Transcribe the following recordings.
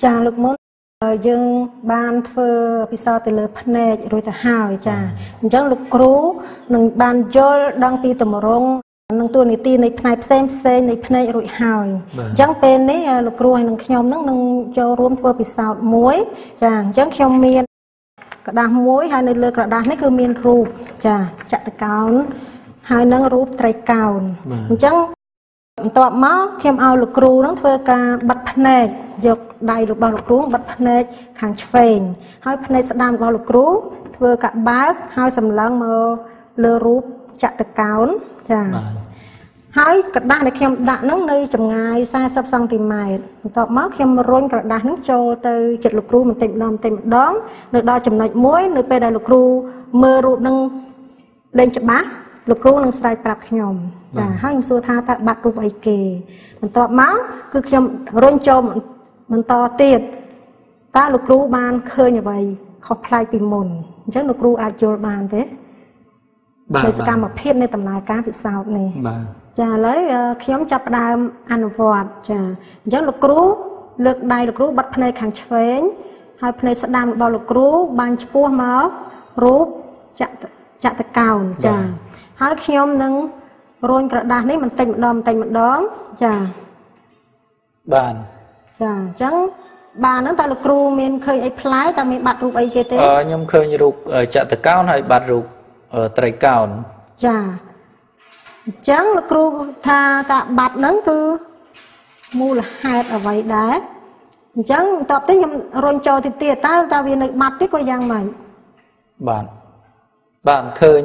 Cha lúc muốn dừng ban phơ vì sao từ lớp này rồi ta hào cha chẳng lúc cũ nâng ban cho đang pi tầm rong nâng tuần này tin này này xem này này rồi hào chẳng bên đấy lúc cũ hay nâng nhom nâng nâng cho rôm phơ vì sao muối cha chẳng nhom miên cả đá muối hai nơi lơ cả đá này cứ miên ruột cha chặt từ cào hai nâng ruột trai cào chẳng tọa máu khi ao lục cù nắng phơi cả bật phèn giật đầy lục bao lục cù bật phèn hàng phèn hai phèn sẽ đam bao lục cù phơi cả bác hai sầm lăng mờ lơ rúp chặt từ cào chả hai cả đạn này khi đạn nắng nơi chầm ngày xa sắp sang tìm mày tọa máu khi rôn cả đạn nắng trâu từ chật lục cù mình tìm đón nơi đo chầm lạnh muối nơi pe đầy lục cù mờ rụp nâng lên chập bác lục cù nâng sai tập nhom và hai ông xưa tha ta bắt rụp ấy kề mình to máu cứ khi rôn cho mình to tiệt ta lục cù ban khơi như vậy khó play bị mồn chắc lục cù ai chơi bàn thế bây giờ mà phết nên tầm này cá bị sao này chả lấy khi ông chập đam ăn vọt chả chắc lục cù lực đại lục cù bắt play càng chén hai play sẽ đam bao lục cù ban chua máu rụp chặt cào chả hai khi ông nâng rôn cả đàn đấy mình tình mình đón chả bàn chả trắng bàn nó ta lục cù mình khơi ấy phái ta mình bạt ruột ấy kia thế nhưng khơi như ruột chặt từ cao này bạt ruột trai cao chả trắng lục cù tha cả bạt nắng cứ mua là hạt ở vậy đá trắng tập tới nhầm rôn cho thì tiệt ta vì này bạt tới coi giang mày bàn bàn khơi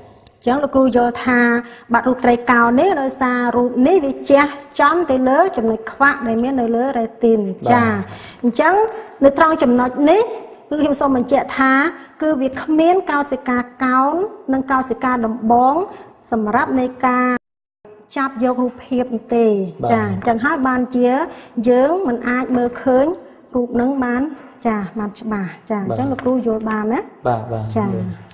chẳng lục cù do tha bạt ruột trai cao nấy nơi xa ruột nấy về che chấm tới lứa chấm này khoác này miếng nơi lứa này tiền cha chẳng nơi trong chấm nói nấy cứ hiểu xong mình che tha cứ việc miếng cao sê ca cao nâng cao sê ca đầm bóng sầm ráp nơi ca chắp vô ruột hiệp tề cha chẳng hát ban chía dướng mình ai bơ khơi ruột nắng bán cha mặt bà cha chẳng lục cù do ban á cha